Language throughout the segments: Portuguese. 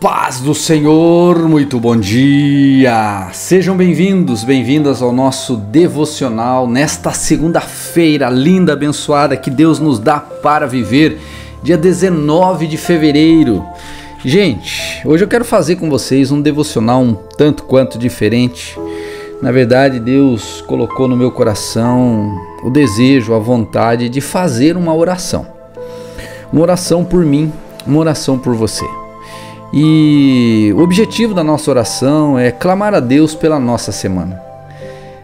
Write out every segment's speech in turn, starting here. Paz do Senhor, muito bom dia! Sejam bem-vindos, bem-vindas ao nosso devocional nesta segunda-feira linda, abençoada, que Deus nos dá para viver, dia 19 de fevereiro. Gente, hoje eu quero fazer com vocês um devocional um tanto quanto diferente. Na verdade, Deus colocou no meu coração o desejo, a vontade de fazer uma oração por mim, uma oração por você. E o objetivo da nossa oração é clamar a Deus pela nossa semana.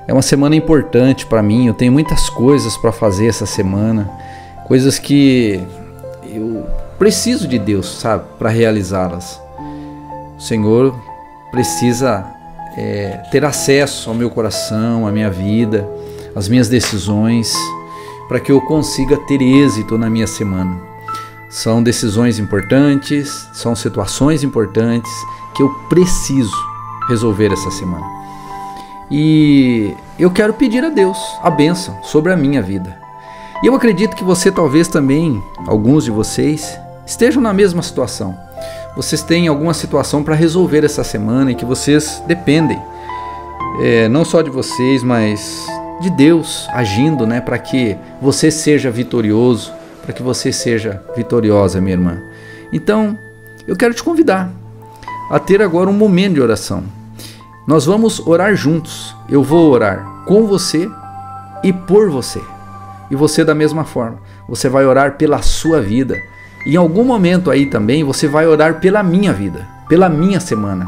É uma semana importante para mim, eu tenho muitas coisas para fazer essa semana, coisas que eu preciso de Deus, sabe, para realizá-las. O Senhor precisa ter acesso ao meu coração, à minha vida, às minhas decisões, para que eu consiga ter êxito na minha semana. São decisões importantes, são situações importantes que eu preciso resolver essa semana. E eu quero pedir a Deus a bênção sobre a minha vida. E eu acredito que você talvez também, alguns de vocês, estejam na mesma situação. Vocês têm alguma situação para resolver essa semana e que vocês dependem. Não só de vocês, mas de Deus agindo, né, para que você seja vitorioso. Para que você seja vitoriosa, minha irmã. Então, eu quero te convidar a ter agora um momento de oração. Nós vamos orar juntos. Eu vou orar com você e por você. E você da mesma forma. Você vai orar pela sua vida. Em algum momento aí também, você vai orar pela minha vida, pela minha semana.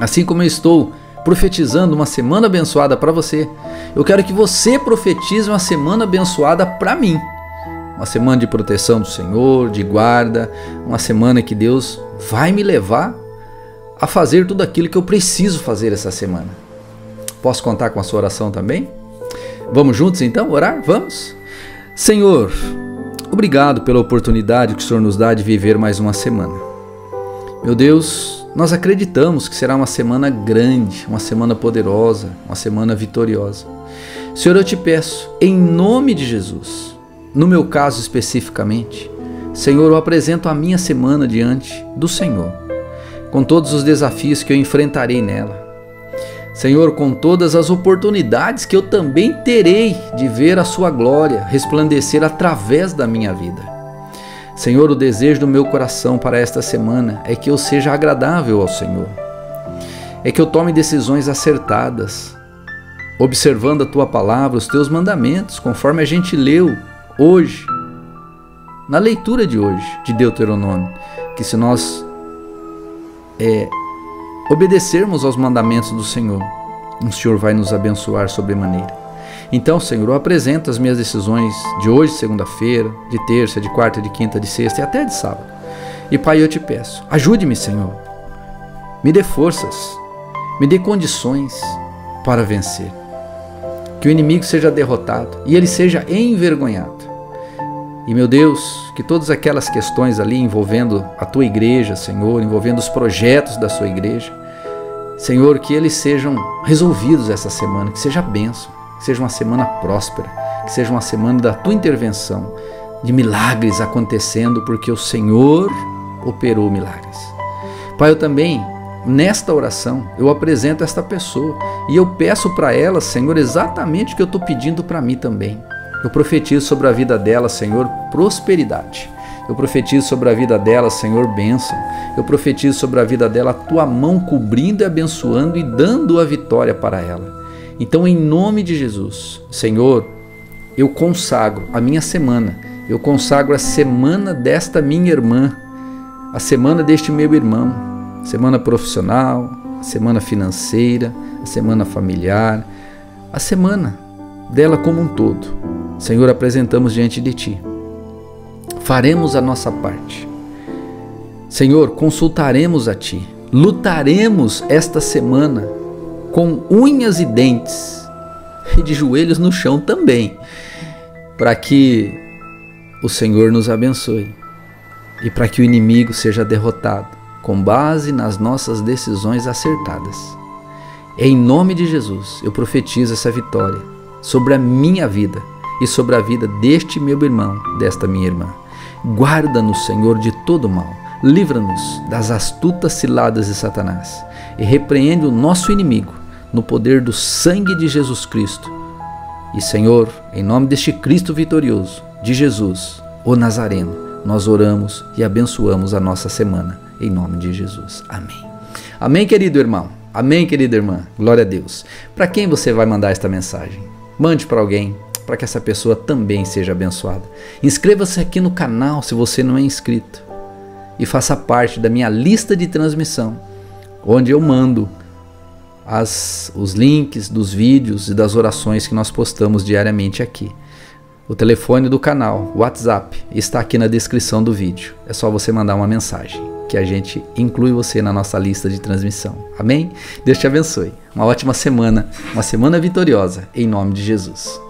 Assim como eu estou profetizando uma semana abençoada para você, eu quero que você profetize uma semana abençoada para mim. Uma semana de proteção do Senhor, de guarda, uma semana que Deus vai me levar a fazer tudo aquilo que eu preciso fazer essa semana. Posso contar com a sua oração também? Vamos juntos então orar? Vamos? Senhor, obrigado pela oportunidade que o Senhor nos dá de viver mais uma semana. Meu Deus, nós acreditamos que será uma semana grande, uma semana poderosa, uma semana vitoriosa. Senhor, eu te peço, em nome de Jesus, no meu caso especificamente, Senhor, eu apresento a minha semana diante do Senhor, com todos os desafios que eu enfrentarei nela. Senhor, com todas as oportunidades que eu também terei de ver a sua glória resplandecer através da minha vida. Senhor, o desejo do meu coração para esta semana é que eu seja agradável ao Senhor, é que eu tome decisões acertadas, observando a tua palavra, os teus mandamentos, conforme a gente leu hoje, na leitura de hoje, de Deuteronômio, que se nós obedecermos aos mandamentos do Senhor, o Senhor vai nos abençoar sobremaneira. Então, Senhor, eu apresento as minhas decisões de hoje, segunda-feira, de terça, de quarta, de quinta, de sexta e até de sábado. E, Pai, eu te peço, ajude-me, Senhor, me dê forças, me dê condições para vencer. Que o inimigo seja derrotado e ele seja envergonhado. E, meu Deus, que todas aquelas questões ali envolvendo a tua igreja, Senhor, envolvendo os projetos da sua igreja, Senhor, que eles sejam resolvidos essa semana, que seja bênção, que seja uma semana próspera, que seja uma semana da tua intervenção, de milagres acontecendo, porque o Senhor operou milagres. Pai, eu também, nesta oração, eu apresento esta pessoa e eu peço para ela, Senhor, exatamente o que eu estou pedindo para mim também. Eu profetizo sobre a vida dela, Senhor, prosperidade. Eu profetizo sobre a vida dela, Senhor, bênção. Eu profetizo sobre a vida dela a tua mão cobrindo e abençoando e dando a vitória para ela. Então, em nome de Jesus, Senhor, eu consagro a minha semana, eu consagro a semana desta minha irmã, a semana deste meu irmão. Semana profissional, semana financeira, semana familiar, a semana dela como um todo. Senhor, apresentamos diante de Ti. Faremos a nossa parte. Senhor, consultaremos a Ti. Lutaremos esta semana com unhas e dentes e de joelhos no chão também, para que o Senhor nos abençoe e para que o inimigo seja derrotado, com base nas nossas decisões acertadas. Em nome de Jesus, eu profetizo essa vitória sobre a minha vida e sobre a vida deste meu irmão, desta minha irmã. Guarda-nos, Senhor, de todo mal. livra-nos das astutas ciladas de Satanás e repreende o nosso inimigo no poder do sangue de Jesus Cristo. E Senhor, em nome deste Cristo vitorioso, de Jesus, o Nazareno, nós oramos e abençoamos a nossa semana, em nome de Jesus. Amém. Amém, querido irmão. Amém, querida irmã. Glória a Deus. Para quem você vai mandar esta mensagem? Mande para alguém, para que essa pessoa também seja abençoada. Inscreva-se aqui no canal se você não é inscrito e faça parte da minha lista de transmissão, onde eu mando os links dos vídeos e das orações que nós postamos diariamente aqui. O telefone do canal, o WhatsApp, está aqui na descrição do vídeo. É só você mandar uma mensagem que a gente inclui você na nossa lista de transmissão. Amém? Deus te abençoe. Uma ótima semana vitoriosa, em nome de Jesus.